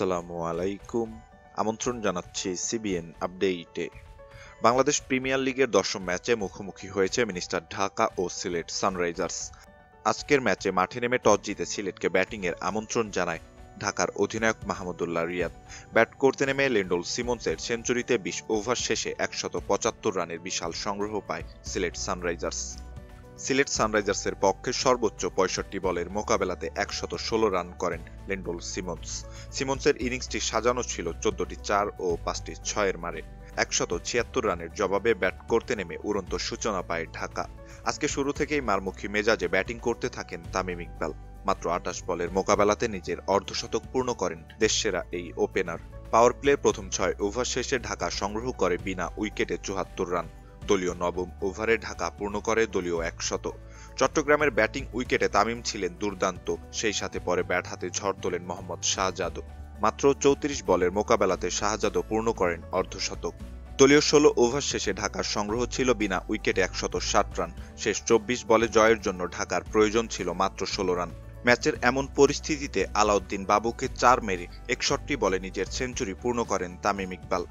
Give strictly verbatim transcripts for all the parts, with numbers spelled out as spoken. আসসালামু আলাইকুম, আমন্ত্রণ জানাচ্ছি সিবিএন আপডেটে। বাংলাদেশ প্রিমিয়ার লিগের দশম ম্যাচে মুখোমুখি হয়েছে মিনিস্টার ঢাকা ও সিলেট সানরাইজার্স। আজকের ম্যাচে মাঠে নেমে টস জিতে সিলেটকে ব্যাটিংয়ের আমন্ত্রণ জানায় ঢাকার অধিনায়ক মাহমুদুল্লাহ রিয়াদ। ব্যাট করতে নেমে লেন্ডল সিমন্সের সেঞ্চুরিতে বিশ ওভার শেষে একশত পঁচাত্তর রানের বিশাল সংগ্রহ পায় সিলেট সানরাইজার্স। সিলেট সানরাইজার্সের পক্ষে সর্বোচ্চ পঁয়ষট্টি বলের মোকাবেলাতে একশত ষোলো রান করেন লেন্ডল সিমন্স। সিমন্সের ইনিংসটি সাজানো ছিল চোদ্দটি চার ও পাঁচটি ছয়ের মারে। একশত ছিয়াত্তর রানের জবাবে ব্যাট করতে নেমে উড়ন্ত সূচনা পায় ঢাকা। আজকে শুরু থেকেই মারমুখী মেজাজে ব্যাটিং করতে থাকেন তামিম ইকবাল। মাত্র আটাশ বলের মোকাবেলাতে নিজের অর্ধশতক পূর্ণ করেন দেশসেরা এই ওপেনার। পাওয়ার প্লে প্রথম ছয় ওভার শেষে ঢাকা সংগ্রহ করে বিনা উইকেটে চুয়াত্তর রান। দলীয় নবম ওভারে ঢাকা পূর্ণ করে দলীয় একশত। চট্টগ্রামের ব্যাটিং উইকেটে তামিম ছিলেন দুর্দান্ত, সেই সাথে পরে ব্যাট হাতে ঝড় তোলেন মোহাম্মদ সাজাদু। মাত্র চৌত্রিশ বলের মোকাবেলাতে সাজাদু পূর্ণ করেন অর্ধশতক। দলীয় ষোলো ওভার শেষে ঢাকার সংগ্রহ ছিল বিনা উইকেটে একশত ষাট রান। শেষ চব্বিশ বলে জয়ের জন্য ঢাকার প্রয়োজন ছিল মাত্র ষোলো রান। ম্যাচের এমন পরিস্থিতিতে আলাউদ্দিন বাবুকে চার মেরে একষট্টি বলে নিজের সেঞ্চুরি পূর্ণ করেন তামিম ইকবাল।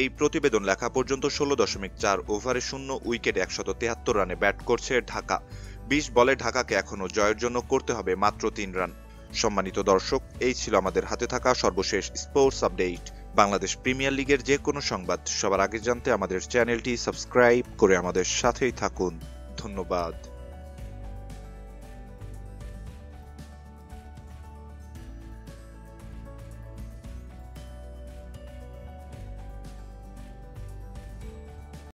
এই প্রতিবেদন লেখা পর্যন্ত ষোলো দশমিক চার ওভারে শূন্য উইকেটে একশত তেহাত্তর রানে ব্যাট করছে ঢাকা। বিশ বলে ঢাকাকে এখনও জয়ের জন্য করতে হবে মাত্র তিন রান। সম্মানিত দর্শক, এই ছিল আমাদের হাতে থাকা সর্বশেষ স্পোর্টস আপডেট। বাংলাদেশ প্রিমিয়ার লিগের যে কোনো সংবাদ সবার আগে জানতে আমাদের চ্যানেলটি সাবস্ক্রাইব করে আমাদের সাথেই থাকুন। ধন্যবাদ।